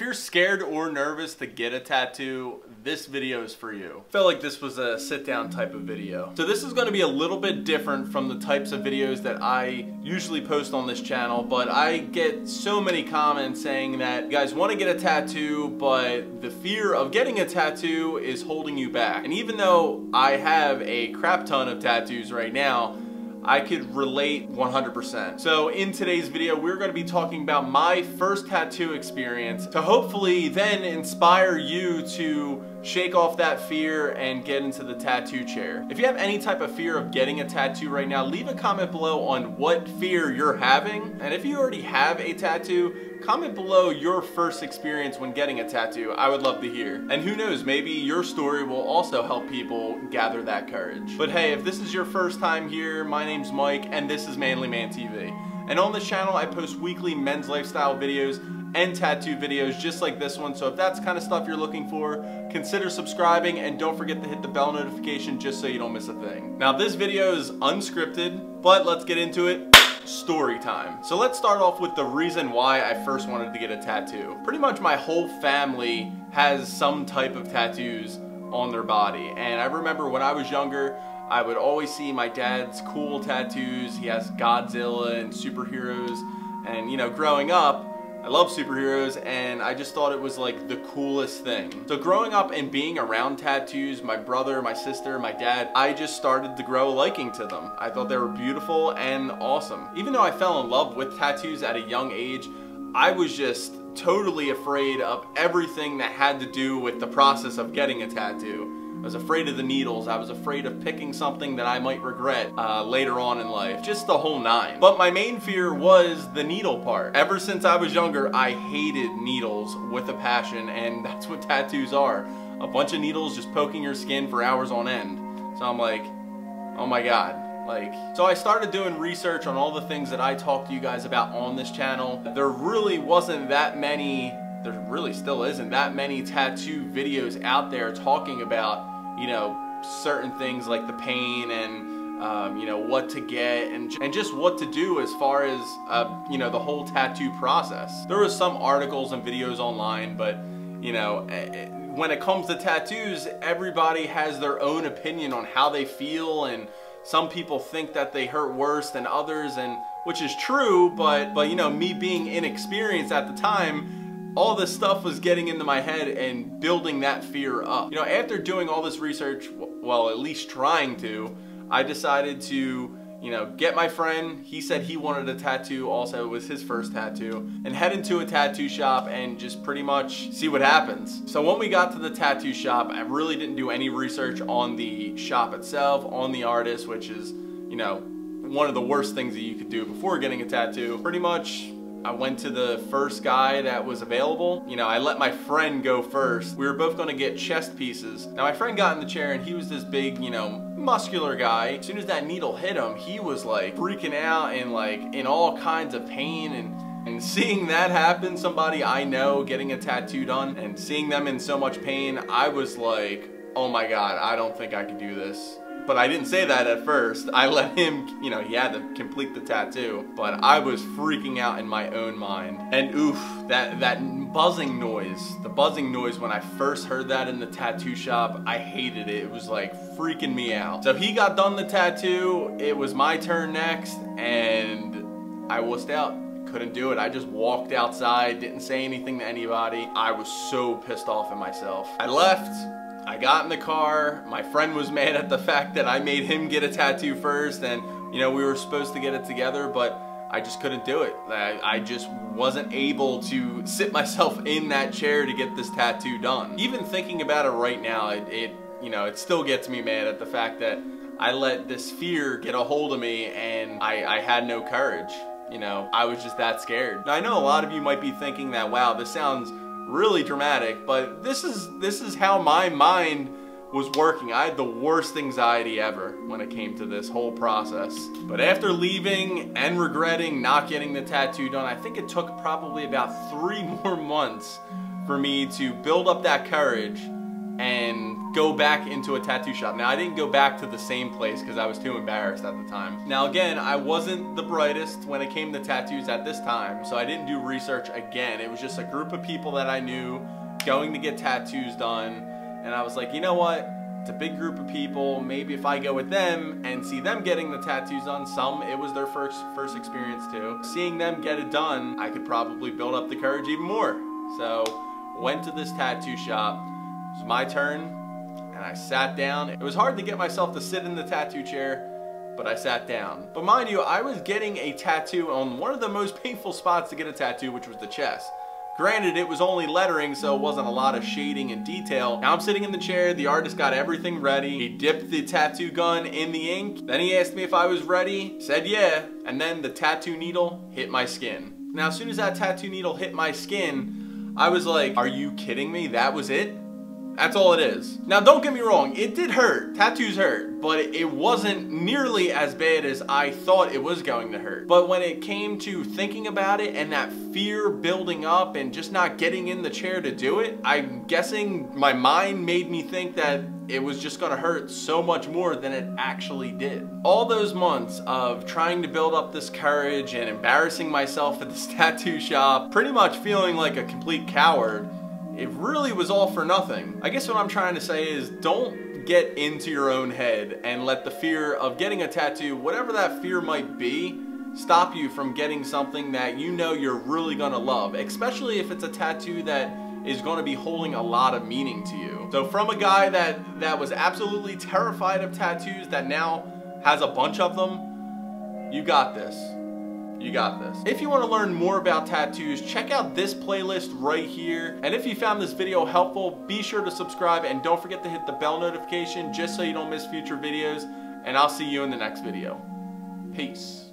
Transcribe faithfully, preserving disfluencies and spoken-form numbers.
if you're scared or nervous to get a tattoo, this video is for you. I felt like this was a sit-down type of video. So this is going to be a little bit different from the types of videos that I usually post on this channel, but I get so many comments saying that you guys want to get a tattoo, but the fear of getting a tattoo is holding you back. And even though I have a crap ton of tattoos right now, I could relate one hundred percent. So in today's video, we're going to be talking about my first tattoo experience to hopefully then inspire you to shake off that fear and get into the tattoo chair. If you have any type of fear of getting a tattoo right now, leave a comment below on what fear you're having. And if you already have a tattoo, comment below your first experience when getting a tattoo. I would love to hear. And who knows, maybe your story will also help people gather that courage. But hey, if this is your first time here, my name's Mike and this is Manly Man T V. And on this channel, I post weekly men's lifestyle videos and tattoo videos just like this one. So if that's the kind of stuff you're looking for, consider subscribing and don't forget to hit the bell notification just so you don't miss a thing. Now this video is unscripted, but let's get into it. Story time. So let's start off with the reason why I first wanted to get a tattoo. Pretty much my whole family has some type of tattoos on their body. And I remember when I was younger, I would always see my dad's cool tattoos. He has Godzilla and superheroes. And you know, growing up, I love superheroes and I just thought it was like the coolest thing. So growing up and being around tattoos, my brother, my sister, my dad, I just started to grow a liking to them. I thought they were beautiful and awesome. Even though I fell in love with tattoos at a young age, I was just totally afraid of everything that had to do with the process of getting a tattoo. I was afraid of the needles. I was afraid of picking something that I might regret uh, later on in life. Just the whole nine. But my main fear was the needle part. Ever since I was younger, I hated needles with a passion, and that's what tattoos are. A bunch of needles just poking your skin for hours on end. So I'm like, oh my God. Like, so I started doing research on all the things that I talk to you guys about on this channel. There really wasn't that many, there really still isn't that many tattoo videos out there talking about, you know, certain things like the pain and, um, you know, what to get and, and just what to do as far as, uh, you know, the whole tattoo process. There was some articles and videos online, but, you know, it, when it comes to tattoos, everybody has their own opinion on how they feel, and some people think that they hurt worse than others, and which is true, but, but you know, me being inexperienced at the time, all this stuff was getting into my head and building that fear up. You know, after doing all this research, well, at least trying to, I decided to, you know, get my friend. He said he wanted a tattoo also. It was his first tattoo. And head into a tattoo shop and just pretty much see what happens. So when we got to the tattoo shop, I really didn't do any research on the shop itself, on the artist, which is, you know, one of the worst things that you could do before getting a tattoo. Pretty much, I went to the first guy that was available. You know, I let my friend go first. We were both gonna get chest pieces. Now my friend got in the chair and he was this big, you know, muscular guy. As soon as that needle hit him, he was like freaking out and like in all kinds of pain, and and seeing that happen, somebody I know getting a tattoo done and seeing them in so much pain, I was like, oh my God, I don't think I could do this. But I didn't say that at first. I let him, you know, he had to complete the tattoo. But I was freaking out in my own mind. And oof, that, that buzzing noise, the buzzing noise when I first heard that in the tattoo shop, I hated it. It was like freaking me out. So he got done the tattoo. It was my turn next. And I wussed out. Couldn't do it. I just walked outside, didn't say anything to anybody. I was so pissed off at myself. I left. I got in the car. My friend was mad at the fact that I made him get a tattoo first, and you know, we were supposed to get it together, but I just couldn't do it. I, I just wasn't able to sit myself in that chair to get this tattoo done. Even thinking about it right now, it, it you know, it still gets me mad at the fact that I let this fear get a hold of me, and I, I had no courage. You know, I was just that scared. Now, I know a lot of you might be thinking that, wow, this sounds really dramatic, but this is this is how my mind was working. I had the worst anxiety ever when it came to this whole process. But after leaving and regretting not getting the tattoo done, I think it took probably about three more months for me to build up that courage and go back into a tattoo shop. Now, I didn't go back to the same place because I was too embarrassed at the time. Now, again, I wasn't the brightest when it came to tattoos at this time, so I didn't do research again. It was just a group of people that I knew going to get tattoos done, and I was like, you know what? It's a big group of people. Maybe if I go with them and see them getting the tattoos on, some, it was their first first experience too. Seeing them get it done, I could probably build up the courage even more. So, went to this tattoo shop. It was my turn, and I sat down. It was hard to get myself to sit in the tattoo chair, but I sat down. But mind you, I was getting a tattoo on one of the most painful spots to get a tattoo, which was the chest. Granted, it was only lettering, so it wasn't a lot of shading and detail. Now I'm sitting in the chair, the artist got everything ready. He dipped the tattoo gun in the ink. Then he asked me if I was ready, said yeah, and then the tattoo needle hit my skin. Now as soon as that tattoo needle hit my skin, I was like, are you kidding me? That was it? That's all it is. Now don't get me wrong, it did hurt. Tattoos hurt, but it wasn't nearly as bad as I thought it was going to hurt. But when it came to thinking about it and that fear building up and just not getting in the chair to do it, I'm guessing my mind made me think that it was just gonna hurt so much more than it actually did. All those months of trying to build up this courage and embarrassing myself at this tattoo shop, pretty much feeling like a complete coward, it really was all for nothing. I guess what I'm trying to say is, don't get into your own head and let the fear of getting a tattoo, whatever that fear might be, stop you from getting something that you know you're really gonna love, especially if it's a tattoo that is gonna be holding a lot of meaning to you. So from a guy that, that was absolutely terrified of tattoos that now has a bunch of them, you got this. You got this. If you want to learn more about tattoos, check out this playlist right here. And if you found this video helpful, be sure to subscribe and don't forget to hit the bell notification just so you don't miss future videos. And I'll see you in the next video. Peace.